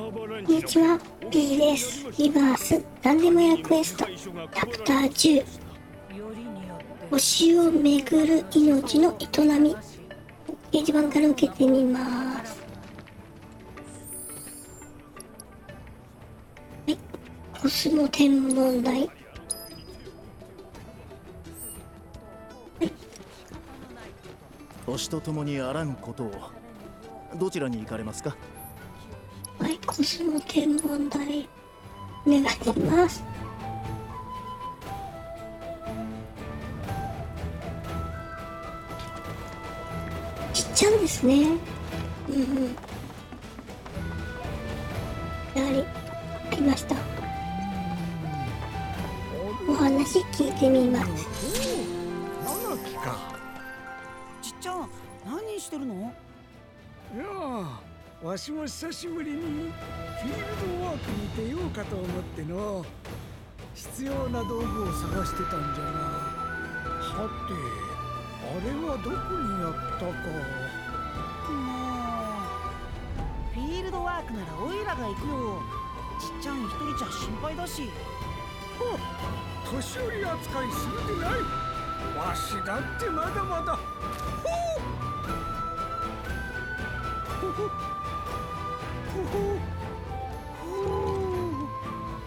こんにちは、P です。リバース、何でもやクエスト、チャプター10。星をめぐる命の営み。掲示板から受けてみます。はい、コスモ天文台。はい、年とともにあらぬことを。どちらに行かれますか？はい、コスモ天文台お願いします。ちっちゃいですね。うんうん、やはりありました。お話聞いてみます。ちっちゃん、何してるの？いやあ、わしも久しぶりにフィールドワークに出ようかと思っての。必要な道具を探してたんじゃな。はて、あれはどこにあったか。もうフィールドワークならオイラが行くよ。ちっちゃん一人じゃ心配だし。ほっ、年寄り扱いするでない。わしだってまだまだ。ほっ、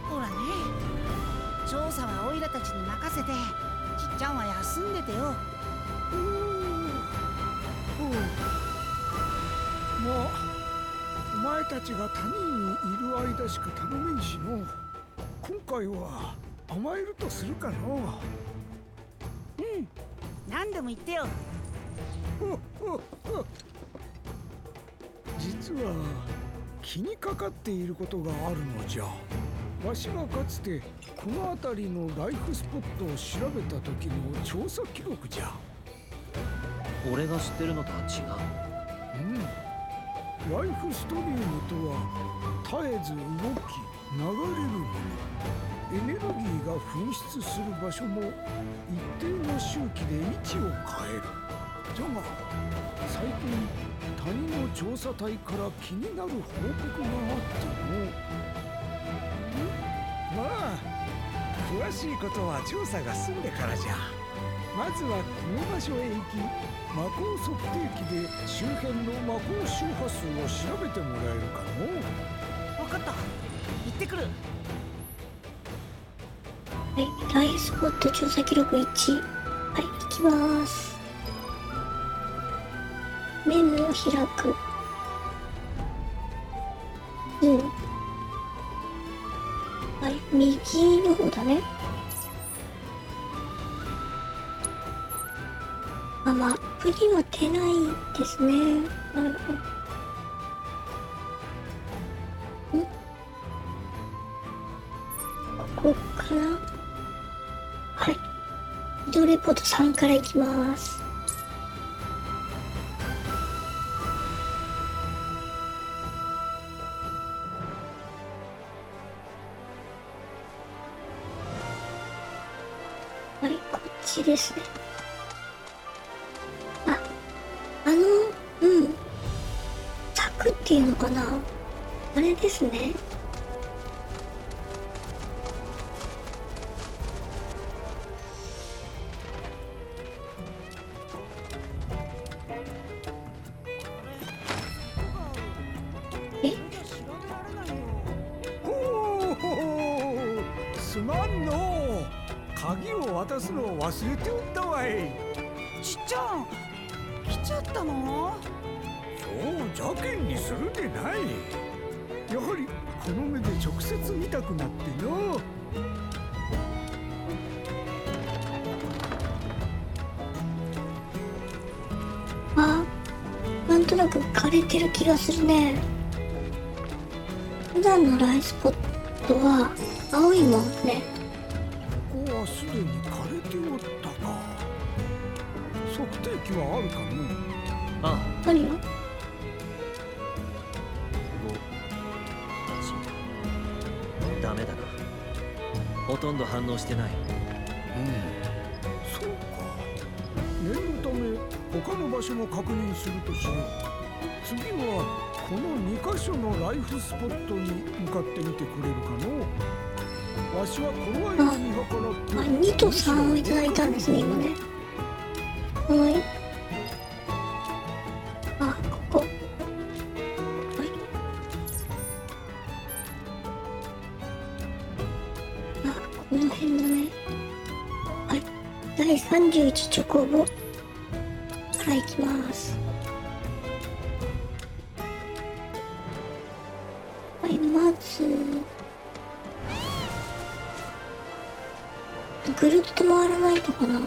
ほらね、調査はオイラたちに任せて、ちっちゃんは休んでてよ。もうお前たちが谷にいる間しか頼めんしの。今回は甘えるとするかの。うん、何でも言ってよ。実は気にかかっていることがあるのじゃ。わしがかつてこの辺りのライフスポットを調べた時の調査記録じゃ。俺が知ってるのとは違う。うん、ライフストリームとは絶えず動き流れるもの。エネルギーが噴出する場所も一定の周期で位置を変える。じゃが最近谷の調査隊から気になる報告があったの。まあ詳しいことは調査が済んでからじゃ。まずはこの場所へ行き、魔法測定器で周辺の魔法周波数を調べてもらえるかの。分かった、行ってくる。はい、ライフスポット調査記録1。はい、行きます。メモを開く。うん。あれ、右の方だね。あ、マップには出ないですね。なるほど。ここから。はい。移動レポート3からいきます。ですね。あ、うん。柵っていうのかな。あれですね。忘れておったわい。ちっちゃん、来ちゃったの？そう、邪険にするでない。やはりこの目で直接見たくなっての。あ、なんとなく枯れてる気がするね。普段のライスポットは青いもんね。ここはすでに測定器はあるかも。ああ、何よ。ダメだな、ほとんど反応してない。うん、そうか。念のため他の場所も確認するとしよう。次はこの2箇所のライフスポットに向かってみてくれるかの。わしは怖いのにはから。2と3をいただいたんですね、今ね。はい、あ、ここ、はい、あ、この辺だね。はい、第31チョコボからいきます。まずぐるっと回らないのかな。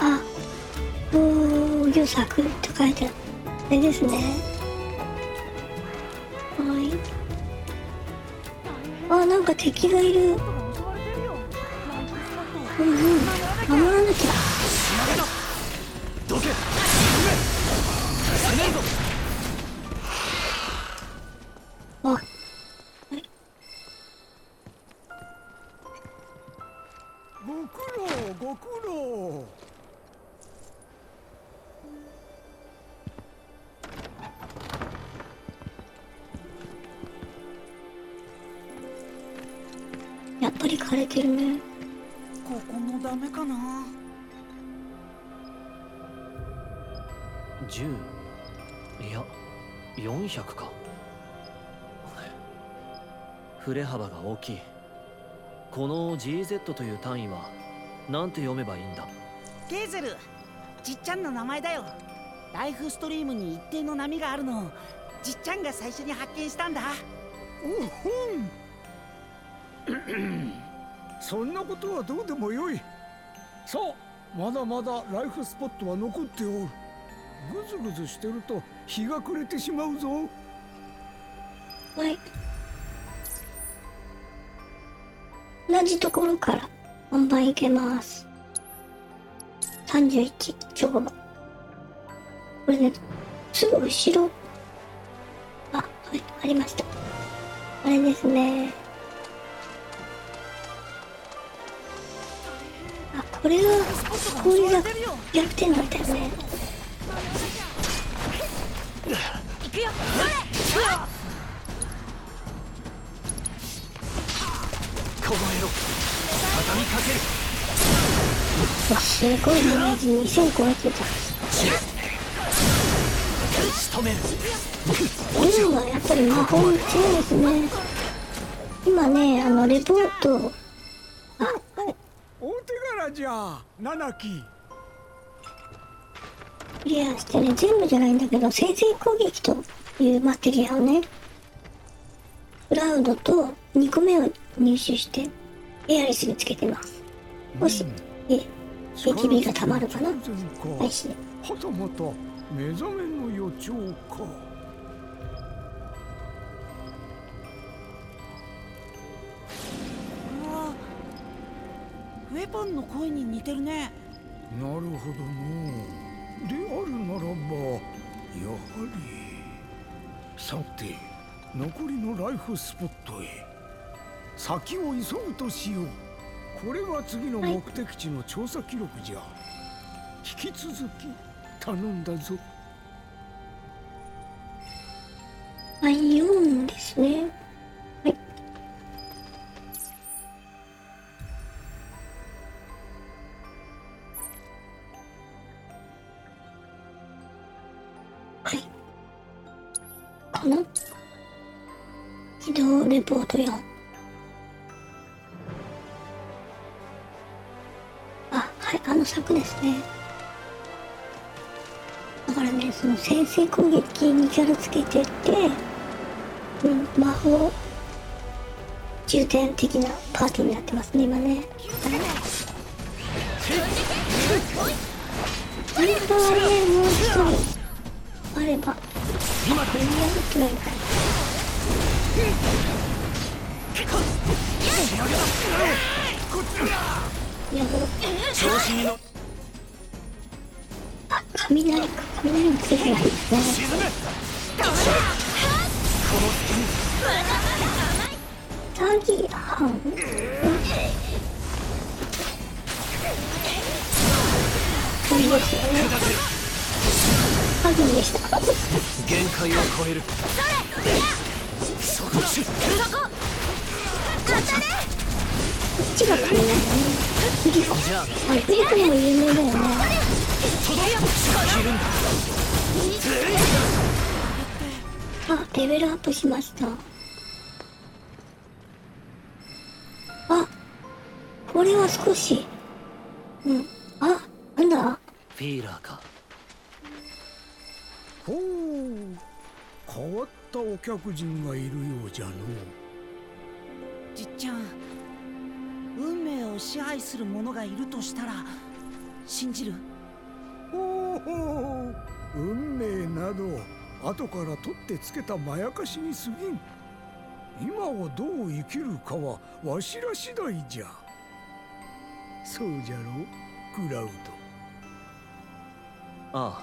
あ、防御柵って書いてある。あれですね。あ、なんか敵がいる。うんうん、守らなきゃ。あ、はい、ご苦労ご苦労。やっぱり枯れてるね。ここもダメかな。10、いや400か。振れ幅が大きい。この GZ という単位はなんて読めばいいんだ。ゲーゼル、じっちゃんの名前だよ。ライフストリームに一定の波があるのをじっちゃんが最初に発見したんだ。おほん、そんなことはどうでもよい。さあ、まだまだライフスポットは残っておる。ぐずぐずしてると日が暮れてしまうぞ。はい、同じところから本番いけます。31チョコバ。これね、すぐ後ろ。あ、はい、ありました。あれですね、これが氷が逆転だったよね。わ、すごいダメージ2000超えてた。今はやっぱり魔法強いですね。今ね、レポート、じゃあ7機クリアしてね。全部じゃないんだけど、生前攻撃というマテリアをね、クラウドと2個目を入手してエアリスにつけてます。もし ATB がたまるかな。はいしね、はたまた目覚めの予兆か。ウェポンの声に似てるね。なるほどな。であるならば、やはり。さて、残りのライフスポットへ。先を急ぐとしよう。これは次の目的地の調査記録じゃ。はい、引き続き頼んだぞ。はい、4ですね。起動レポート4。あ、はい、柵ですね。だからね、その先制攻撃にキャラつけてって、魔法重点的なパーティーになってますね、今ね。あれとはね、もう一人あれば今だ。あ、雷の季節が来たね。鍵はん鍵でしたね。鍵でした。限界を超える。そこそここっちが足りないね。次これも有名だよね。あ、レベルアップしました。あ、これは少しあ、なんだフィーラーか。ほう、変わったお客人がいるようじゃの。じっちゃん、運命を支配する者がいるとしたら信じる？ほうほう、運命など後から取ってつけたまやかしに過ぎん。今をどう生きるかはわしら次第じゃ。そうじゃろクラウド。ああ、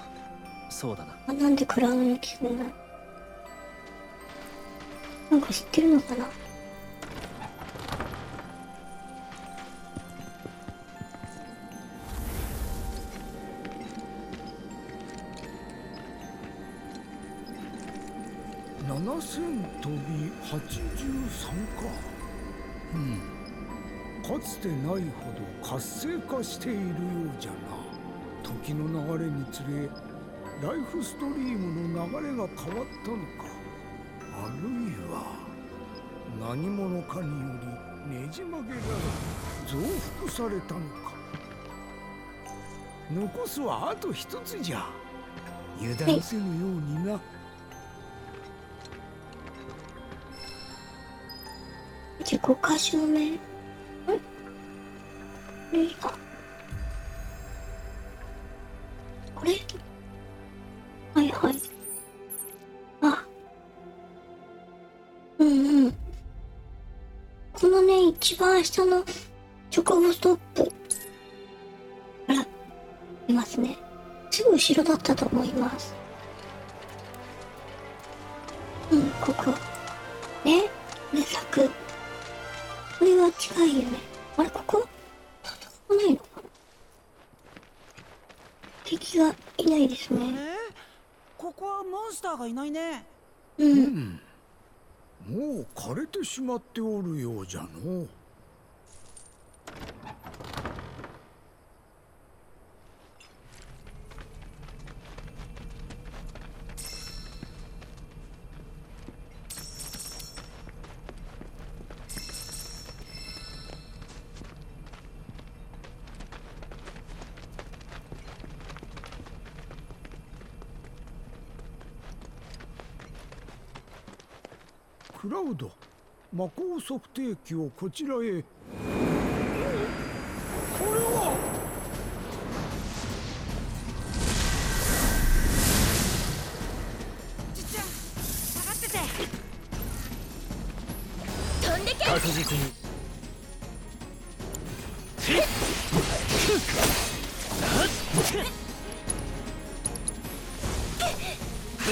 そうだな。あ、なんでクラウドの気分だ。なんか知ってるのかな。7083か。かつてないほど活性化しているようじゃな。時の流れにつれライフストリームの流れが変わったのか、あるいは何者かによりねじ曲げられ増幅されたのか。残すはあと一つじゃ。油断せぬようにな。自己化証明。これ？はいはい。あ。このね、一番下の直後ストップ。あら、いますね。すぐ後ろだったと思います。ここ。ね、目作。これは近いよね。あれ、ここ戦わないのかな。敵がいないですね。ここはモンスターがいないね。もう枯れてしまっておるようじゃの。クラウド、魔鋼測定器をこちらへ。これはじっちゃん、下がってて。飛んでけ。確実にふぶけ。畳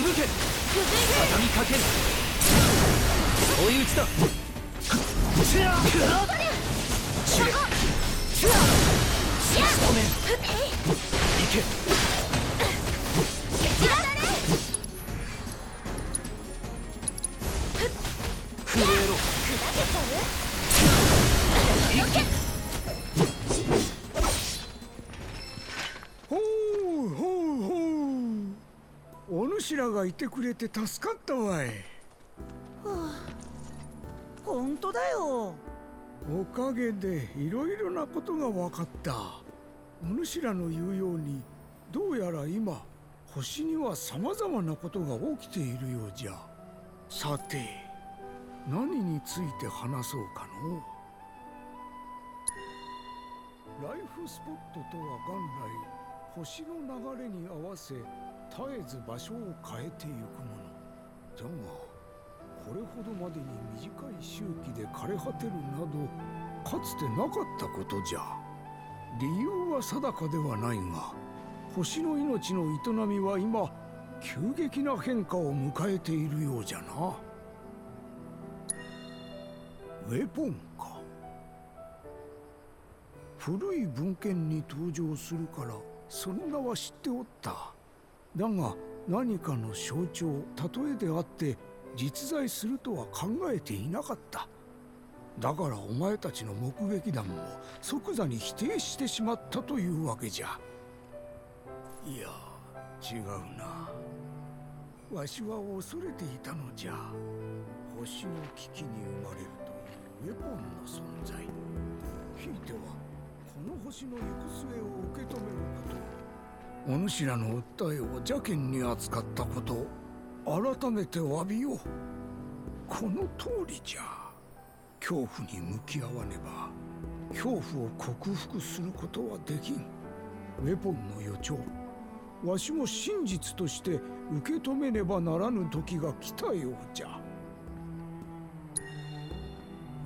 みかける。追い打ちだ。お主らがいてくれて助かったわい。本当だよ。おかげでいろいろなことが分かった。お主らの言うように、どうやら今星にはさまざまなことが起きているようじゃ。さて、何について話そうかの。ライフスポットとは元来星の流れに合わせ絶えず場所を変えてゆくものだが、これほどまでに短い周期で枯れ果てるなどかつてなかったことじゃ。理由は定かではないが、星の命の営みは今急激な変化を迎えているようじゃな。ウェポンか。古い文献に登場するからその名は知っておった。だが何かの象徴、例えであって実在するとは考えていなかった。だからお前たちの目撃談も即座に否定してしまったというわけじゃ。いや違うな。わしは恐れていたのじゃ。星の危機に生まれるというウェポンの存在、ひいてはこの星の行く末を受け止めること、お主らの訴えを邪険に扱ったこと、改めて詫びよう。この通りじゃ。恐怖に向き合わねば恐怖を克服することはできん。ウェポンの予兆、わしも真実として受け止めねばならぬ時が来たようじゃ。ライ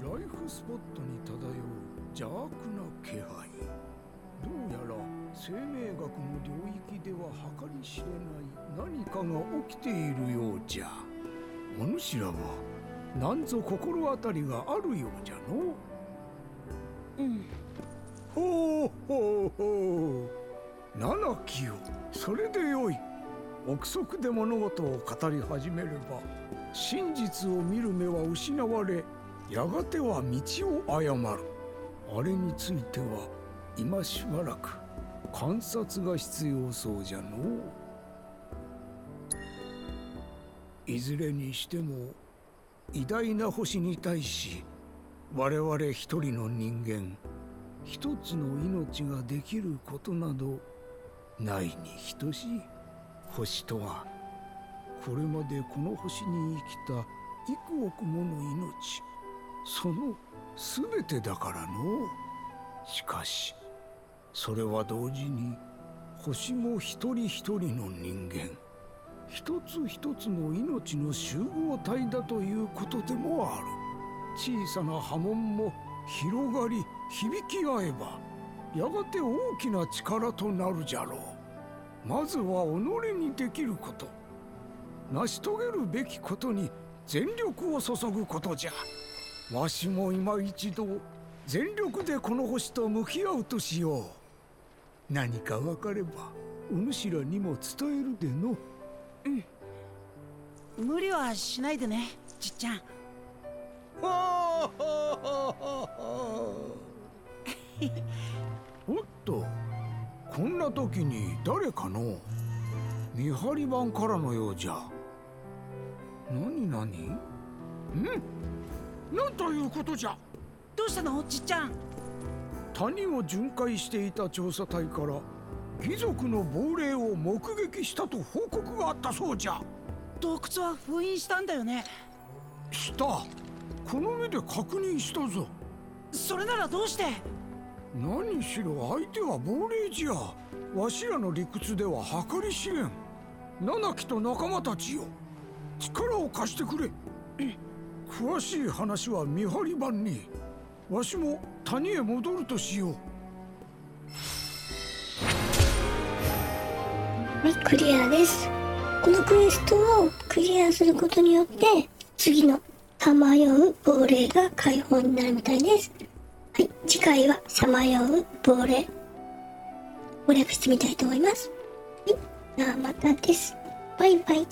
フスポットに漂う邪悪な気配、どうやら生命学の領域では計り知れない何かが起きているようじゃ。お主らはなんぞ心当たりがあるようじゃの。うん。ほうほうほう。七木よ、それでよい。憶測で物事を語り始めれば、真実を見る目は失われ、やがては道を誤る。あれについては、今しばらく観察が必要そうじゃの。いずれにしても、偉大な星に対し我々一人の人間一つの命ができることなどないに等しい。星とはこれまでこの星に生きた幾億もの命、その全てだからの。しかしそれは同時に星も一人一人の人間一つ一つの命の集合体だということでもある。小さな波紋も広がり響き合えばやがて大きな力となるじゃろう。まずは己にできること、成し遂げるべきことに全力を注ぐことじゃ。わしも今一度全力でこの星と向き合うとしよう。何か分かればお主らにも伝えるでの。うん、無理はしないでね、じっちゃん。おっと、こんな時に誰かの見張り番からのようじゃ。何？なんということじゃ。どうしたの、じっちゃん。谷を巡回していた調査隊から貴族の亡霊を目撃したと報告があったそうじゃ。洞窟は封印したんだよね。した。この目で確認したぞ。それならどうして。何しろ相手は亡霊じゃ。わしらの理屈では計り知れん。七木と仲間たちよ、力を貸してくれ。詳しい話は見張り番に。わしも谷へ戻るとしよう。はい、クリアです。このクエストをクリアすることによって、次のさまよう亡霊が解放になるみたいです。はい、次回はさまよう亡霊、攻略してみたいと思います。はい、じゃあまたです。バイバイ。